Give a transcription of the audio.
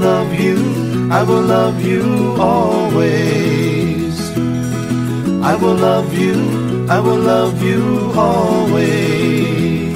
I will love you always. I will love you always.